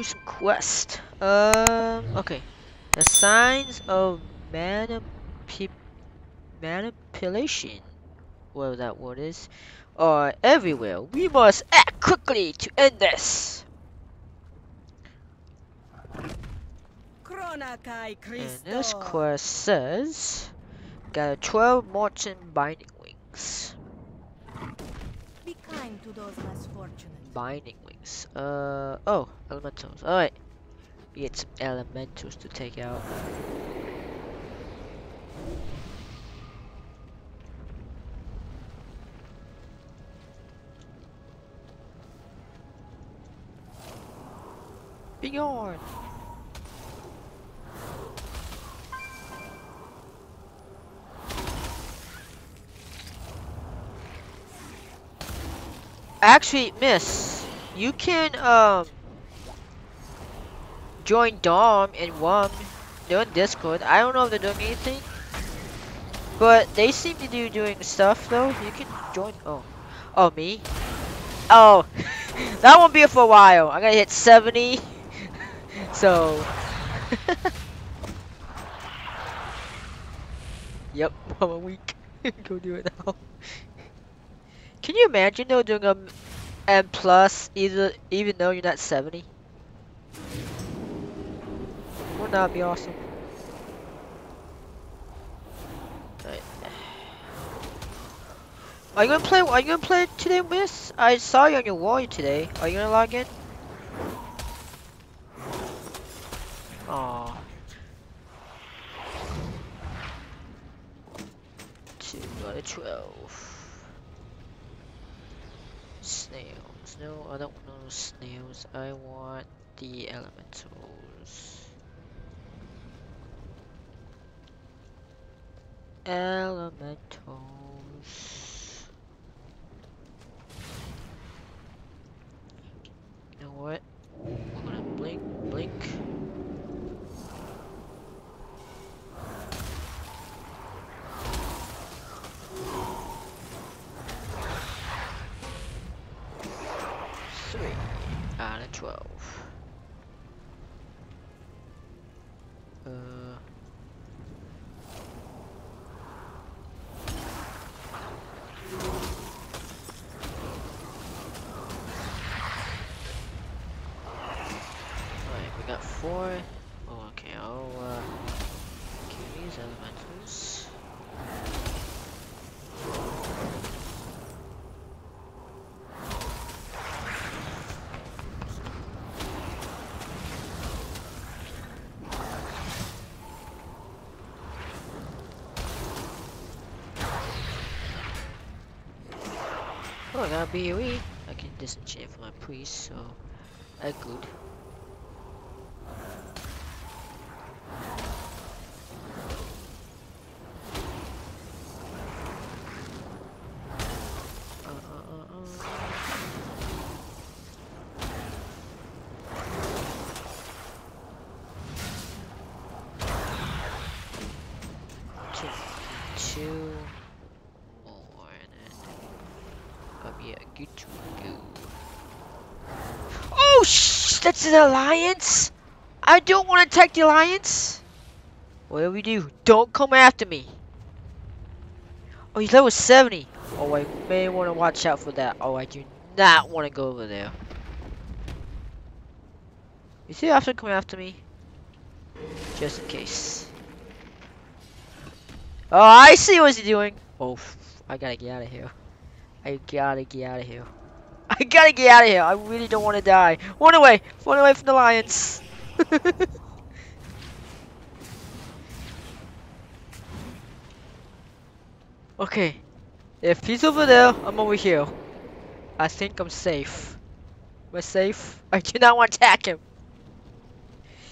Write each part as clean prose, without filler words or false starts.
do some quest. Okay. The signs of manipulation, whatever that word is, are everywhere. We must act quickly to end this. And this quest says, gather 12 Morton Binding Wings. Be kind to those less fortunate. Binding Wings. Oh, elementals. Alright. We get some elementals to take out. Beyond. Actually, miss, you can join Dom and Wum. They're on Discord. I don't know if they're doing anything, but they seem to be doing stuff though. You can join. Oh me. Oh, that won't be it for a while. I'm gonna hit 70. So. Yep, I'm a week. Go do it now. Can you imagine though doing a M plus even though you're not 70? Wouldn't that be awesome? Alright. Are you gonna play today, miss? I saw you on your wall today. Are you gonna log in? Aww. Two out of 12. Snails. No, I don't want those snails. I want the elementals. Elementals. You know what? I'm gonna blink, blink. I got BOE. I can disenchant for my priest, so I good. That's an alliance. I don't want to attack the alliance. What do we do? Don't come after me. Oh, he's level 70. Oh, I may want to watch out for that. Oh, I do not want to go over there. Is he actually coming after me? Just in case. Oh, I see what he's doing. Oh, I gotta get out of here. I gotta get out of here. I gotta get out of here. I really don't want to die. Run away! Run away from the lions! Okay. If he's over there, I'm over here. I think I'm safe. Am I safe? I do not want to attack him.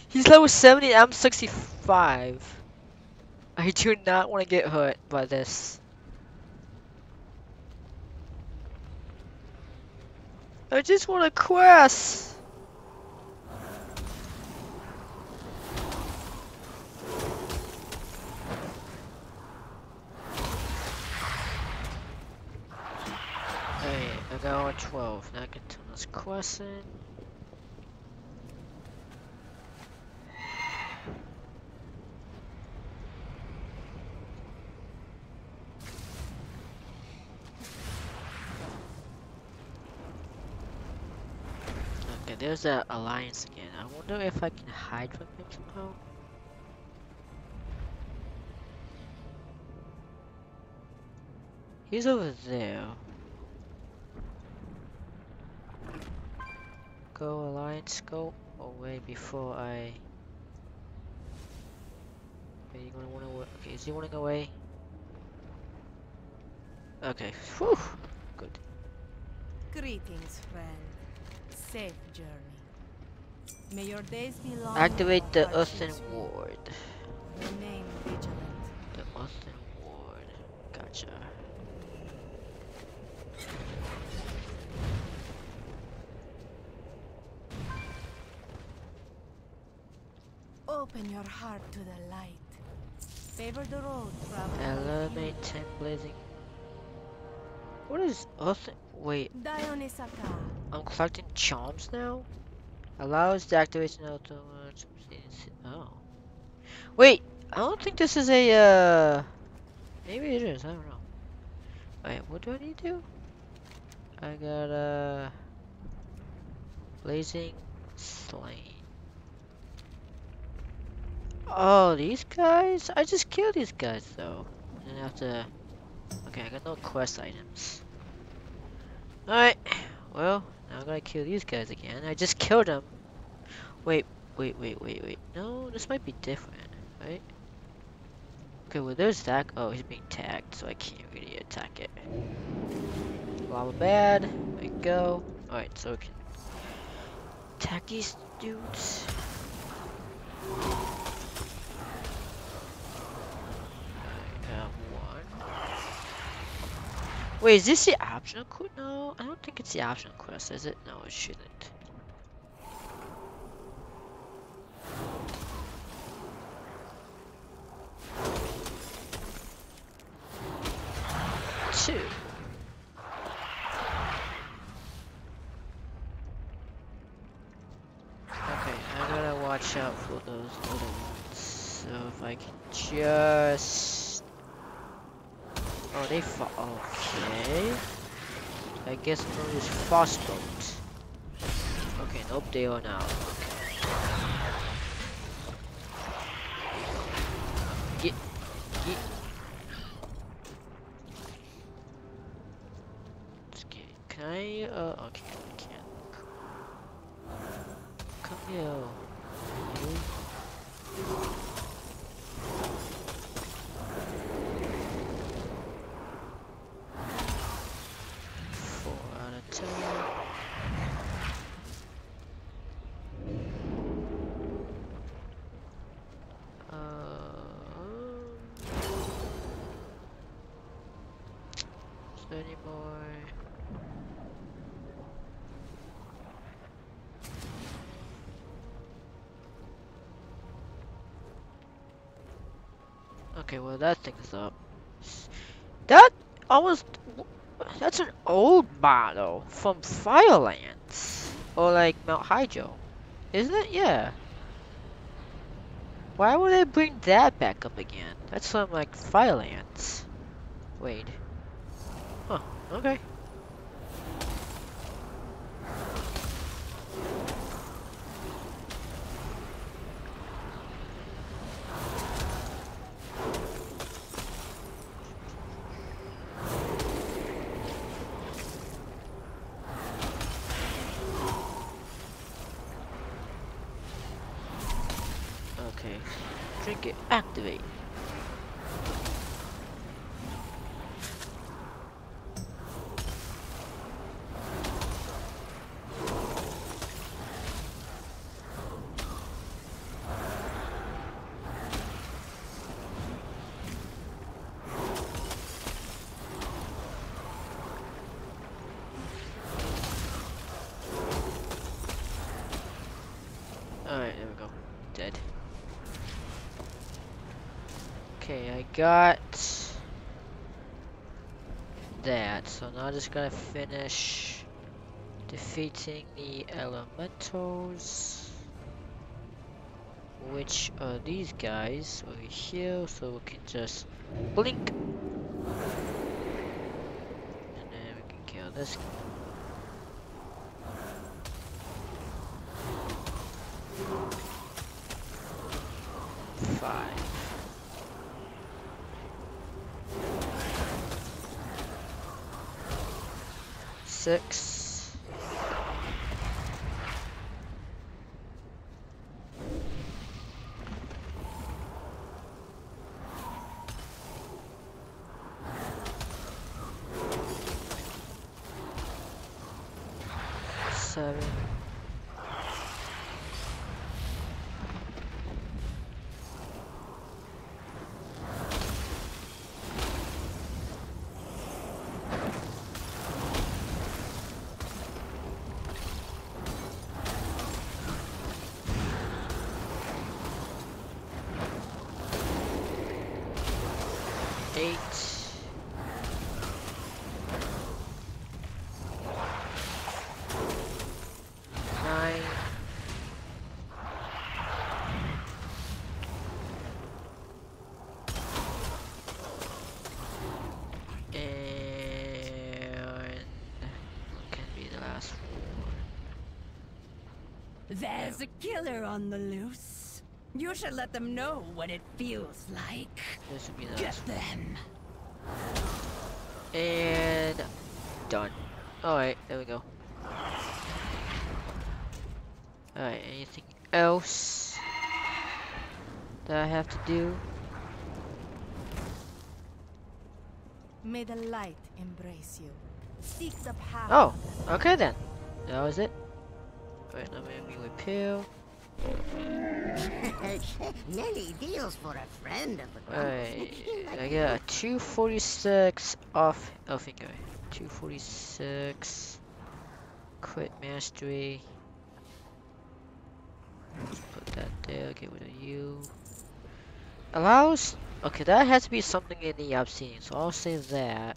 He's level 70 and I'm 65. I do not want to get hurt by this. I just want a quest! Hey, I got all 12. Now I can turn this quest in. there's an alliance again. I wonder if I can hide from him somehow. He's over there. Go alliance, go away before I... Okay, you're gonna wanna... Okay, is he running away? Okay, whew! Good. Greetings, friend. Safe journey. May your days be long. Activate the Earthen Ward. Remain vigilant. The Earthen Ward. Gotcha. Open your heart to the light. Favor the road, traveler. Elevate 10 blazing. What is Earthen? Wait. I'm collecting charms now? Allows the activation of the... Oh. Wait! I don't think this is a... Maybe it is, I don't know. Wait, what do I need to do? I got a... Blazing Slain. Oh, these guys? I just killed these guys though. I didn't have to... Okay, I got no quest items. Alright. Well, now I'm gonna kill these guys again. I just killed them. Wait. No, this might be different, right? Okay, well there's that. Oh, he's being tagged, so I can't really attack it. Lava bad. We go. Alright, so we can attack these dudes. Wait, is this the optional quest? No, I don't think it's the optional quest, is it? No, it shouldn't. Two. Okay, I gotta watch out for those little ones. So if I can just... Oh, they fought. Okay. I guess we'll use fast boat. Okay, nope, they are now. Okay. Get. Okay, can I? Okay, I can. Come here. Okay, well that thing's up. That almost... That's an old model from Firelands. Or like Mount Hyjal. Isn't it? Yeah. Why would they bring that back up again? That's from like Firelands. Wait. Huh, okay. Trinket activate. Got that, so now I just gotta finish defeating the elementals, which are these guys over here, so we can just blink and then we can kill this guy. 5. Six. Seven. 8, 9, and what can be the last one? There's a killer on the loose. You should let them know what it feels like. This should be the last one. Get them. And done. Alright, there we go. Alright, anything else that I have to do? May the light embrace you. Seek the power. Oh, okay then. That was it. Alright, now maybe we repeal. Many deals for a friend of the alright, I got a 246 off elfing guy. 246 crit mastery. Let's put that there, get rid of you. Allows okay, that has to be something in the obscene, so I'll say that.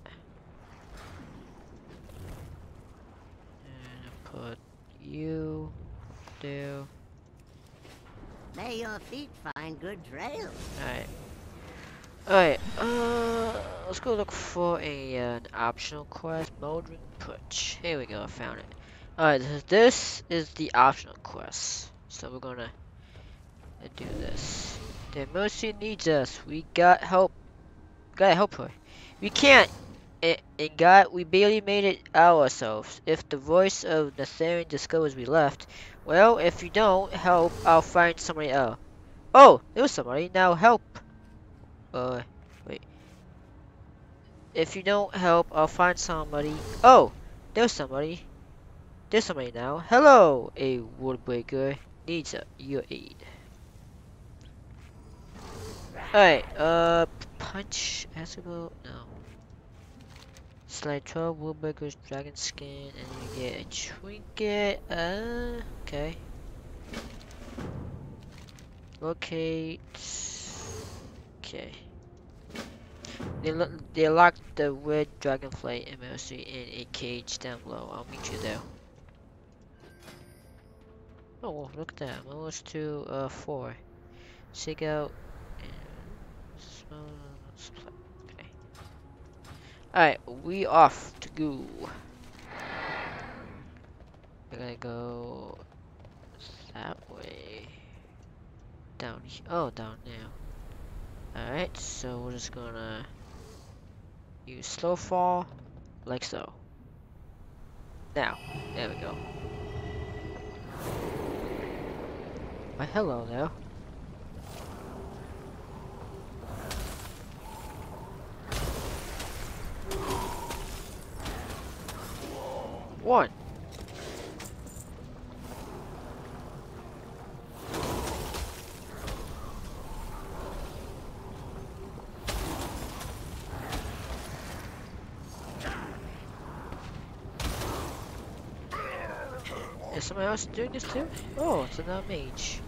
And I'll put you there. May your feet find good trails. Alright. Alright, let's go look for an optional quest. Moldering Putsch. Here we go, I found it. Alright, this is the optional quest. So we're gonna do this. The Mercy needs us. We got help. Gotta help her. We can't. And God, we barely made it out ourselves. If the voice of Nalthariun discovers we left, well, if you don't help, I'll find somebody else. Oh, there's somebody. Now help. Wait. If you don't help, I'll find somebody. Oh, there's somebody. There's somebody now. Hello, a woodbreaker needs your aid. Alright, punch. Has to go. No. Slide 12 woodbreakers, dragon skin, and you get a trinket. Okay. Locate. Okay. They locked the red dragonflight MLC in a cage down below. I'll meet you there. Oh, look at that. I'm almost to 4. Seek out. Alright, we off to go. We're gonna go that way. Down here. Oh, down now. Alright, so we're just gonna use slow fall, like so. Now, there we go. Why, hello there. One. Is somebody else doing this too? Oh, it's another mage.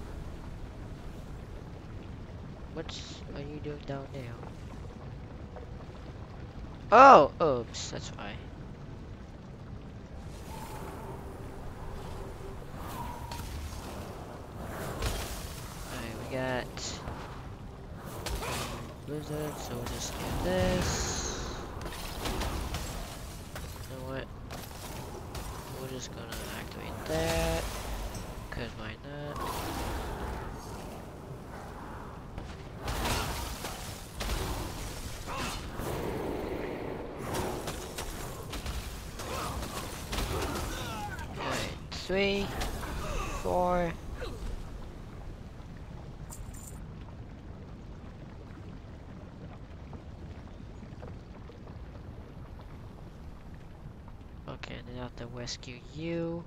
What are you doing down there? Oh, oops, that's why. Got blizzard, so we'll just do this. You know what? We're just gonna activate that. Cause why not? 3, 4. Okay, and then I have to rescue you.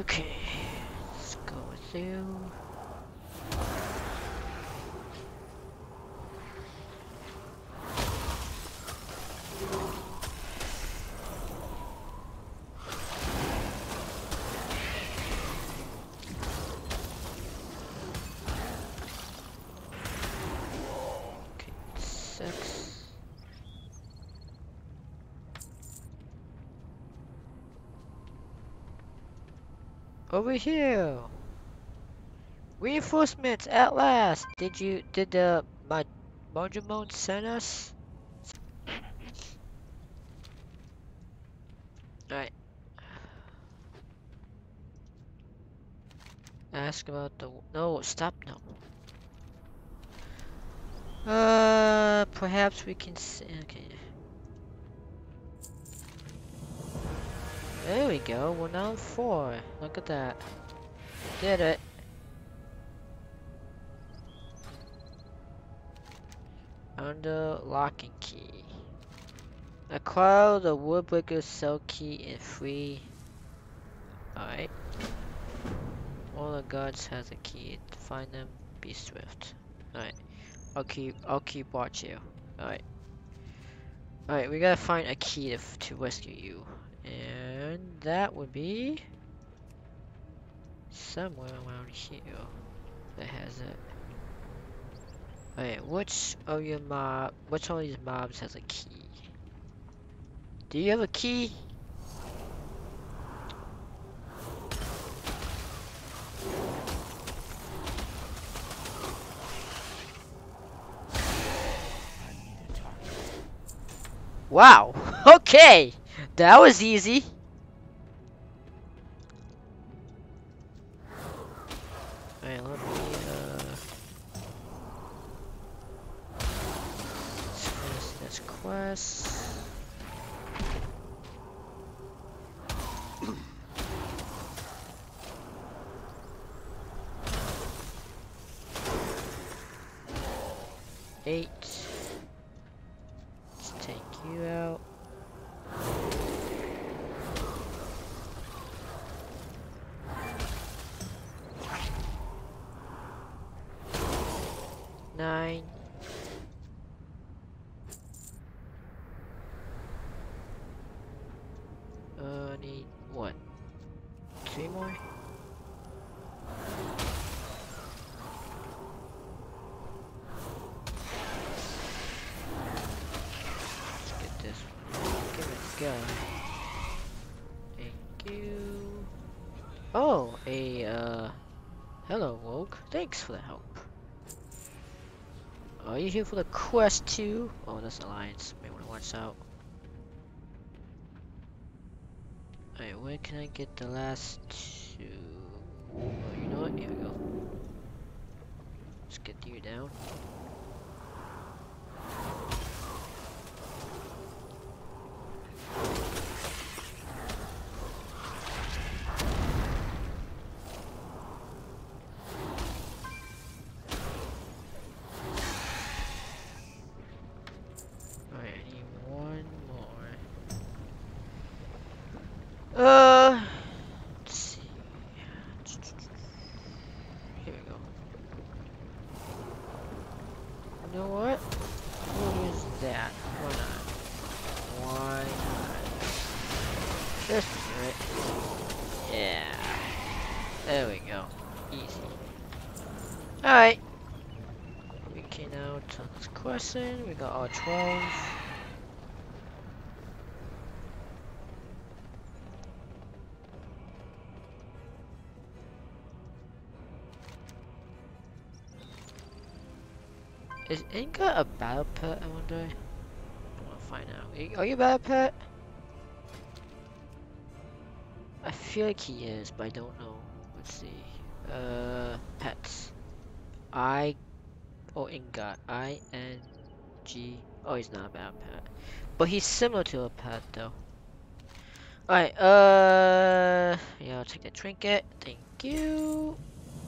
Okay, let's go with you. Okay, 6. Over here, reinforcements at last. Did my Mojimon send us? Alright. Ask about the no. Stop now. Perhaps we can. Okay. There we go, we're now 4. Look at that. Did it. Under lock and key. Acquire the Woodbreaker cell key and free. Alright. All the guards has a key. Find them, be swift. Alright. I'll keep watch you. Alright. Alright, we gotta find a key to rescue you. And that would be somewhere around here that has it. Alright, which one of these mobs has a key? Do you have a key? Wow, okay! That was easy. Alright, let me let's finish this quest. Need what? 3 more? Let's get this one. Give it a go. Thank you. Oh, a hello, Rogue. Thanks for the help. Are you here for the quest too? Oh, that's Alliance. May want to watch out. Alright, where can I get the last 2? Oh, you know what? Here we go. Let's get you down. You know what? that. Why not? Why not? Just do it. Yeah. There we go. Easy. Alright. We can now turn this quest in. We got our 12. Is Inga a battle pet, I wonder? I wanna find out. Are you a battle pet? I feel like he is, but I don't know. Let's see. Pets. Inga. I-N-G. Oh, he's not a battle pet. But he's similar to a pet, though. Alright, yeah, I'll take that trinket. Thank you.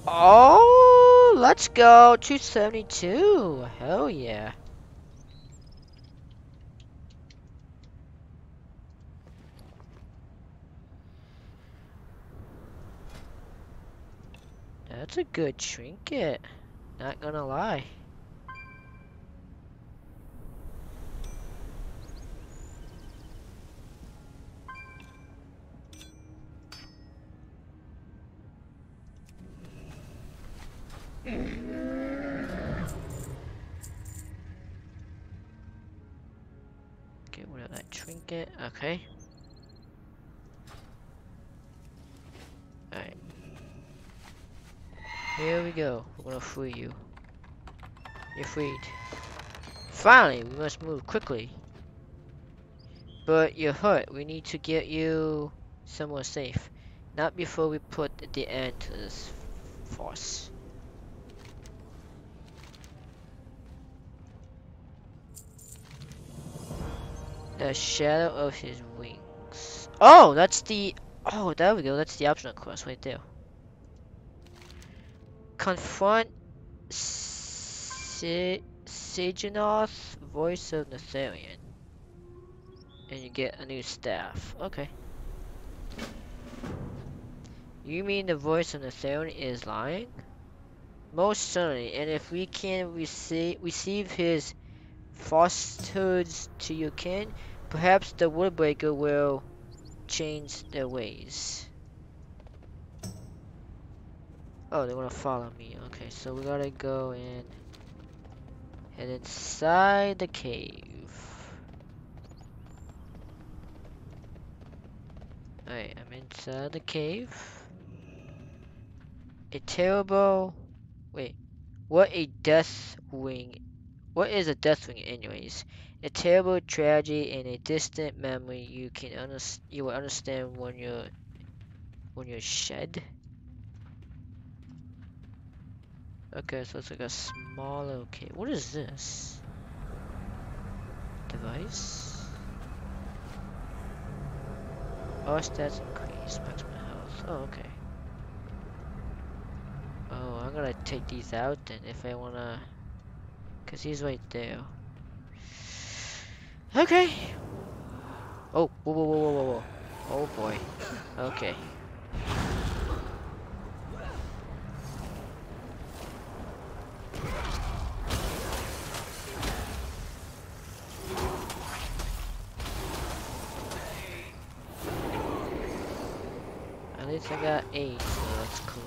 Oh, let's go 272. Hell yeah. That's a good trinket. Not gonna lie. Get rid of that trinket, okay. Alright. Here we go. We're gonna free you. You're freed. Finally, we must move quickly. But you're hurt. We need to get you somewhere safe. Not before we put the end to this force. The Shadow of His Wings. Oh, that's the... Oh, there we go. That's the optional quest right there. Confront Sijinoth, Voice of Nalthariun. And you get a new staff. Okay. You mean the Voice of Nalthariun is lying? Most certainly. And if we can receive his falsehoods to your kin, perhaps the Woodbreaker will change their ways. Oh, they want to follow me. Okay, so we gotta go and head inside the cave. Alright, I'm inside the cave. What is a Deathwing anyways? A terrible tragedy and a distant memory you will understand when you're shed. Okay, so it's like a smaller cave. What is this? Device? All stats increase, maximum health. Oh, okay. Oh, I'm gonna take these out then if I wanna, cause he's right there. Okay. Oh, whoa, whoa, whoa, whoa, whoa, oh boy. Okay. At least I got 8, so that's cool.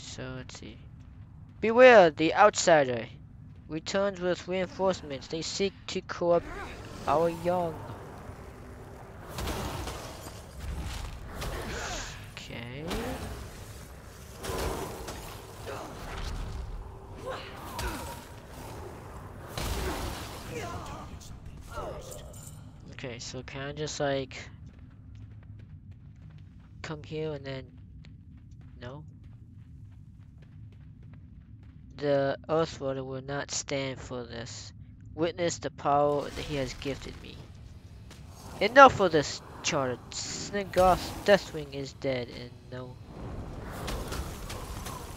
So let's see. Beware the outsider. Returns with reinforcements. They seek to corrupt our young. Okay. Okay, so can I just like come here and then no? The Earthfather will not stand for this. Witness the power that he has gifted me. Enough of this charter. Snigoth's Deathwing is dead and no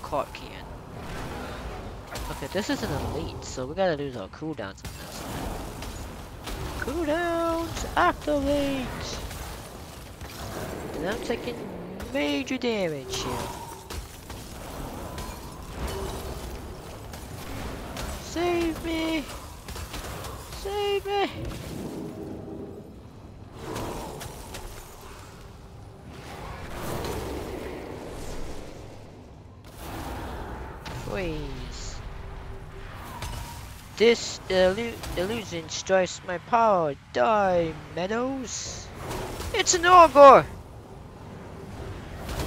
Clark can. Okay, this is an elite, so we gotta lose our cooldowns on this. Cooldowns activate! And I'm taking major damage here. Save me! Save me! Please. This illusion strikes my power. Die, Meadows. It's an ogre!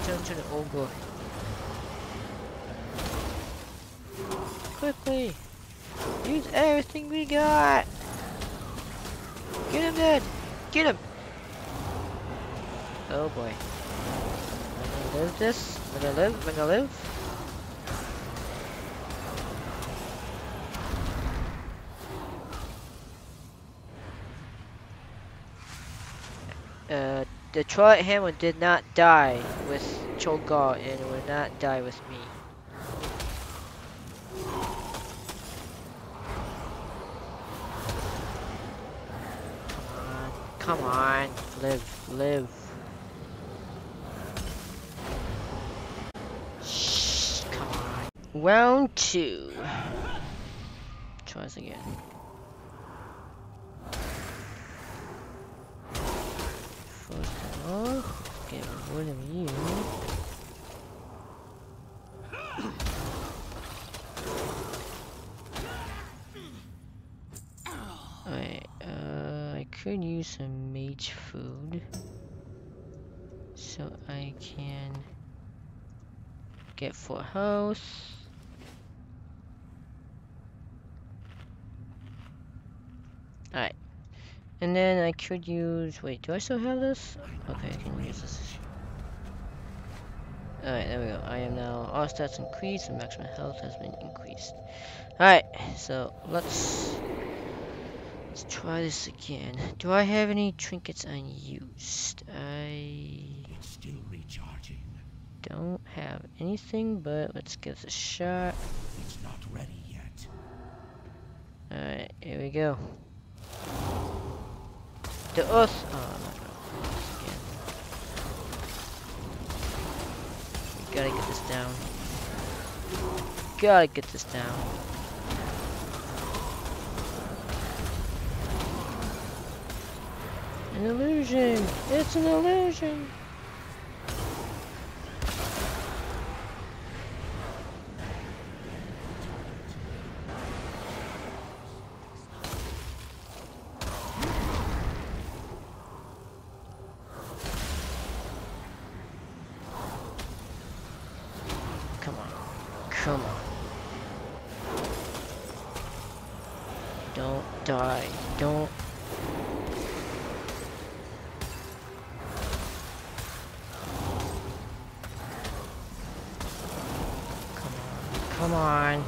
Turn to the ogre. Quickly! Use everything we got! Get him, Dad! Get him! Oh boy. I'm gonna live this. I'm gonna live. The Twilight Hammer did not die with Chogar and it would not die with me. Come on, live. Shh, come on. Round 2. Try this again. Get rid of you. Alright, I could use some mage food so I can get full house. Alright. And then I could use... wait, do I still have this? Okay, I can use this. Alright, there we go. I am now... all stats increased and maximum health has been increased. Alright, so let's try this again. Do I have any trinkets unused? It's still recharging. Don't have anything, but let's give this a shot. It's not ready yet. Alright, here we go. The Earth... oh, I'm not gonna do this again. We gotta get this down. Gotta get this down. An illusion! It's an illusion! Come on. Don't die. Don't. Come on. Come on.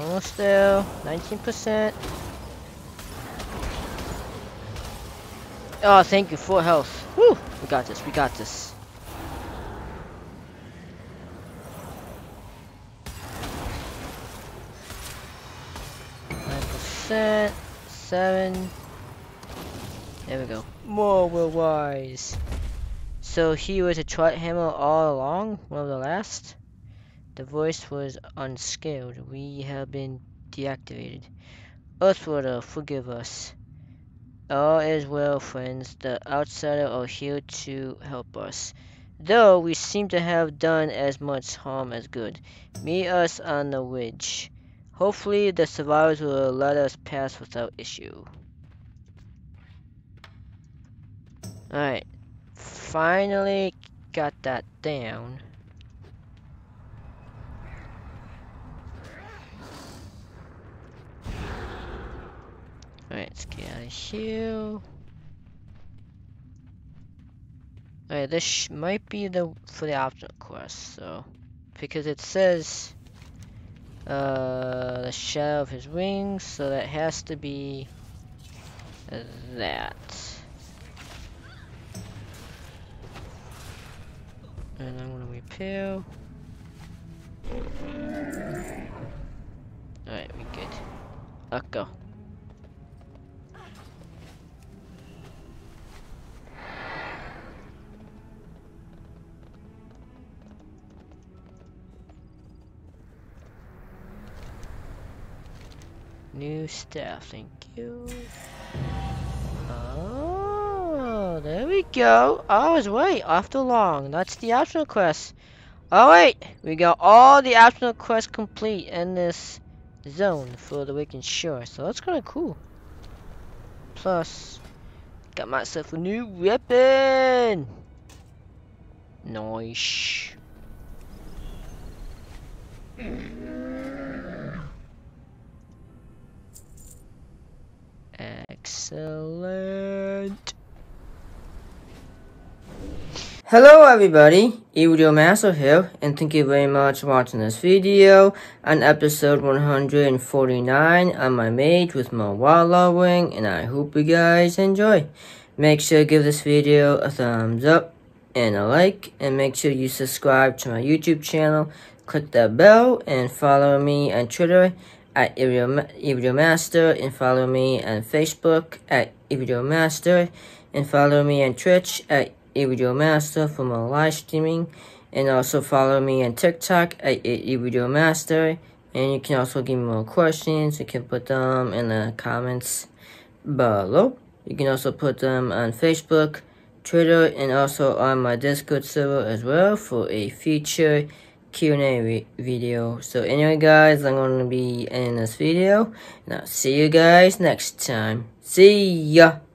Almost there. 19%. Oh, thank you. Full health. Woo! We got this. We got this. Seven. There we go. More will wise. So he was a Twilight Hammer all along, one of the last. The voice was unscaled. We have been deactivated. Earthfather, forgive us. All is well, friends. The Outsiders are here to help us. Though we seem to have done as much harm as good. Meet us on the ridge. Hopefully the survivors will let us pass without issue. Alright. Finally got that down. Alright, let's get out of here. Alright, this might be for the optional quest, so... because it says... The Shadow of His Wings, so that has to be that. And I'm gonna wait. repair. Alright, we good. Let's go. New staff, thank you. Oh, there we go. I was right, after long. That's the optional quest. Alright, we got all the optional quests complete in this zone for the Waking Shores. So that's kind of cool. Plus, got myself a new weapon. Nice. Excellent. Hello everybody, Evil Master here, and thank you very much for watching this video on episode 149 on my mage with my wild loving, and I hope you guys enjoy. Make sure to give this video a thumbs up and a like, and make sure you subscribe to my YouTube channel, click that bell, and follow me on Twitter at Evil Master, and follow me on Facebook at Evil Master, and follow me on Twitch at Evil Master for my live streaming, and also follow me on TikTok at Evil Master. And you can also give me more questions. You can put them in the comments below. You can also put them on Facebook, Twitter, and also on my Discord server as well for a future Q&A video. So anyway guys, I'm going to be ending this video, and I'll see you guys next time. See ya!